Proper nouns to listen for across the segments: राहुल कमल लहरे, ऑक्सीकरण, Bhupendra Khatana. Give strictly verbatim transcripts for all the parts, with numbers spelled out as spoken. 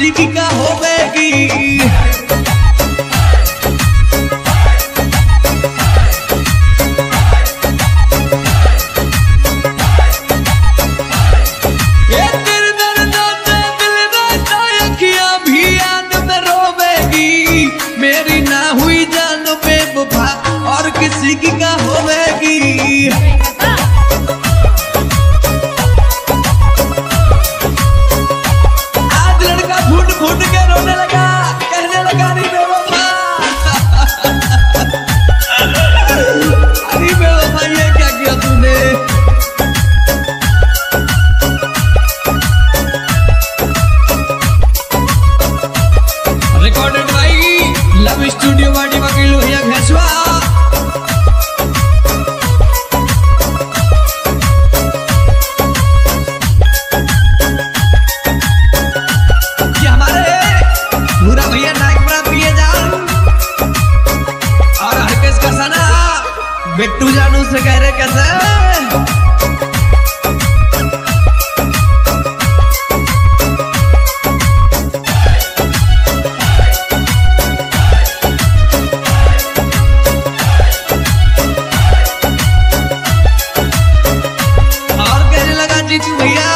शिविका होगी किसी की का होगी आज लड़का फूट फूट के रोने लगा, कहने लगा अरे बेवफा अरे बेवफा ये क्या किया तूने। रिकॉर्डेड भाई लव स्टूडियो वाड़ी वकील भैया घसवा बिट्टू जानू से कह रहे कैसे और कहने लगा जीतू भैया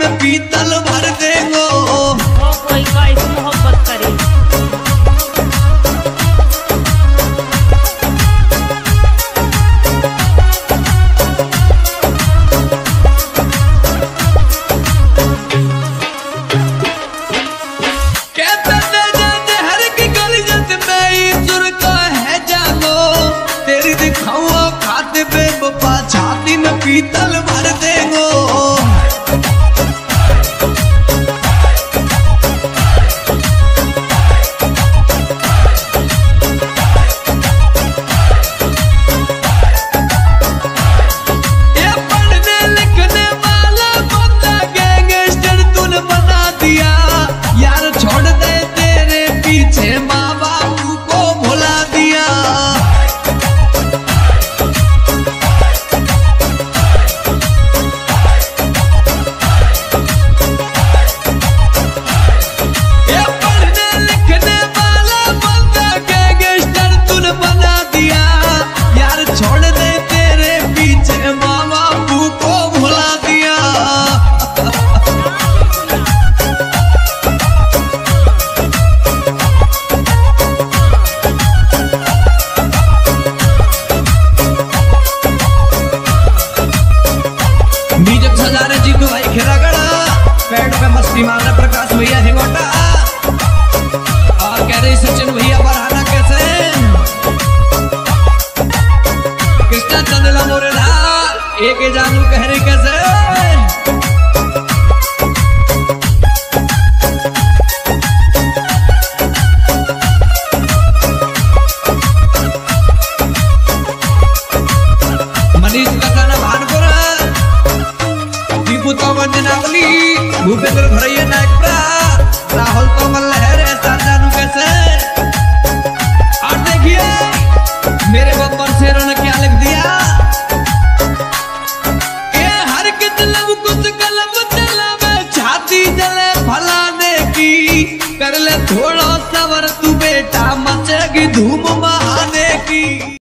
में पीतल भर देंगो कोई गाइस मोहब्बत करे कहते जाते हर की गलियत में इत्र का है जानो तेरी दिखाओ खाते पे बपा छाती में पीतल भर देंगो पेड़ पे मस्ती माना प्रकाश भैया हिंगोटा और कह रही सचिन भैया बराना कैसे कृष्णा चंदला मोरेना एक जानू कह रही कैसे भूपेंद्र खटैया नायकपुरा राहुल कमल लहरे जानू कैसे। और देखिए मेरे बब्बर शेरों ने क्या लिख दिया ए हर कलम कुछ कलम चलावे छाती जले फलाने की कर ले थोड़ा सबर तू बेटा मचेगी धूम।